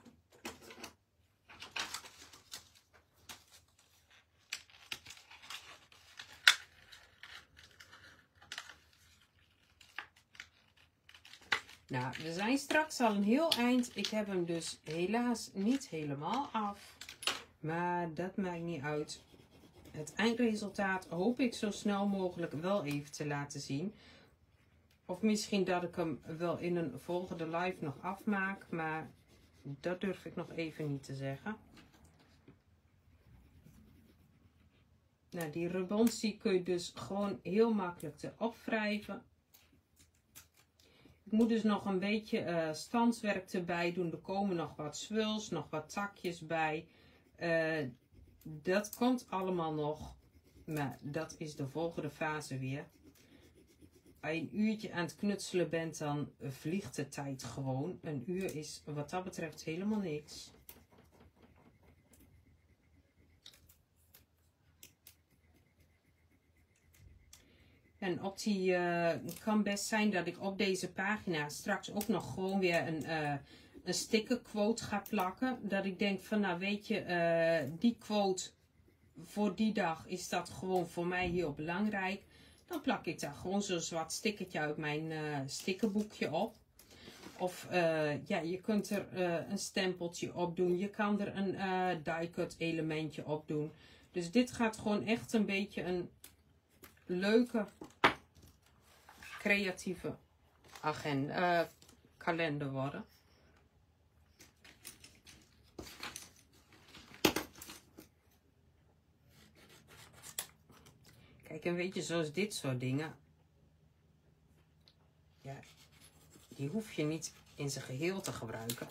Nou, we zijn straks al een heel eind. Ik heb hem dus helaas niet helemaal af. Maar dat maakt niet uit. Het eindresultaat hoop ik zo snel mogelijk wel even te laten zien. Of misschien dat ik hem wel in een volgende live nog afmaak. Maar dat durf ik nog even niet te zeggen. Nou, die ribbons die kun je dus gewoon heel makkelijk erop wrijven. Ik moet dus nog een beetje standswerk erbij doen. Er komen nog wat zwuls, nog wat takjes bij. Dat komt allemaal nog, maar dat is de volgende fase weer. Als je een uurtje aan het knutselen bent, dan vliegt de tijd gewoon. Een uur is wat dat betreft helemaal niks. En op die, het kan best zijn dat ik op deze pagina straks ook nog gewoon weer een stickerquote ga plakken. Dat ik denk van, nou weet je, die quote voor die dag is dat gewoon voor mij heel belangrijk. Dan plak ik daar gewoon zo'n zwart stickertje uit mijn stickerboekje op. Of ja, je kunt er een stempeltje op doen. Je kan er een die-cut elementje op doen. Dus dit gaat gewoon echt een beetje een leuke, creatieve agenda, kalender worden. Kijk, en weet je, zoals dit soort dingen, ja, die hoef je niet in zijn geheel te gebruiken.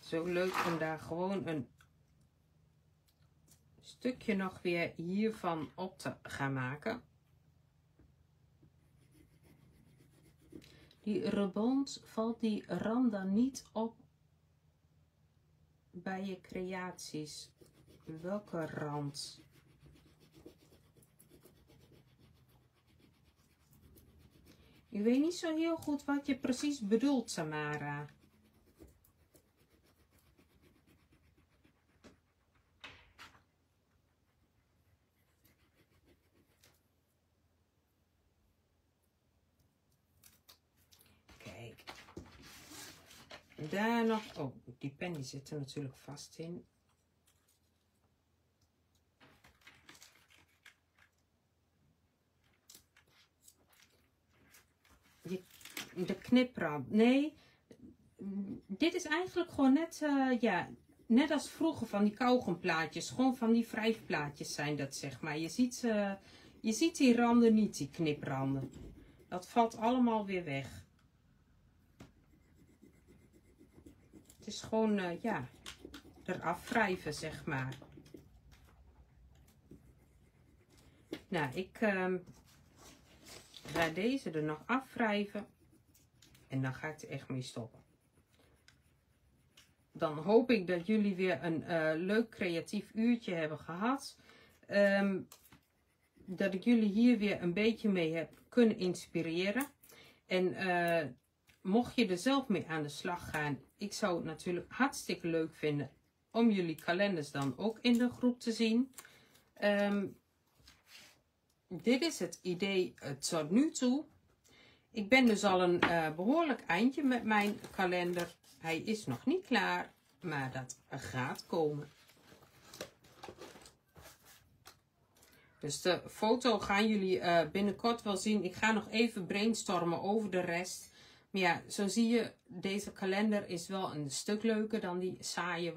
Zo leuk om daar gewoon een stukje nog weer hiervan op te gaan maken. Die ribbons, valt die rand dan niet op bij je creaties? Welke rand? Ik weet niet zo heel goed wat je precies bedoelt, Samara. Daar nog, oh, die pen die zit er natuurlijk vast in. De kniprand, nee, dit is eigenlijk gewoon net, ja, net als vroeger van die kauwgomplaatjes, gewoon van die wrijfplaatjes zijn dat, zeg maar. Je ziet die randen niet, die knipranden. Dat valt allemaal weer weg. Het is gewoon, ja, eraf wrijven, zeg maar. Nou, ik ga deze er nog afwrijven. En dan ga ik er echt mee stoppen. Dan hoop ik dat jullie weer een leuk creatief uurtje hebben gehad. Dat ik jullie hier weer een beetje mee heb kunnen inspireren. En mocht je er zelf mee aan de slag gaan, ik zou het natuurlijk hartstikke leuk vinden om jullie kalenders dan ook in de groep te zien. Dit is het idee tot nu toe. Ik ben dus al een behoorlijk eindje met mijn kalender. Hij is nog niet klaar, maar dat gaat komen. Dus de foto gaan jullie binnenkort wel zien. Ik ga nog even brainstormen over de rest. Maar ja, zo zie je, deze kalender is wel een stuk leuker dan die saaie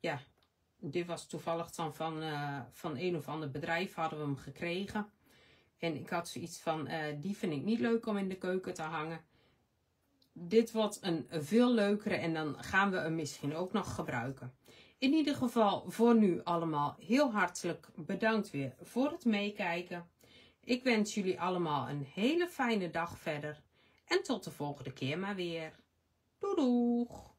ja, dit was toevallig dan van een of ander bedrijf, hadden we hem gekregen. En ik had zoiets van, die vind ik niet leuk om in de keuken te hangen. Dit wordt een veel leukere en dan gaan we hem misschien ook nog gebruiken. In ieder geval voor nu allemaal heel hartelijk bedankt weer voor het meekijken. Ik wens jullie allemaal een hele fijne dag verder. En tot de volgende keer maar weer. Doei doeg!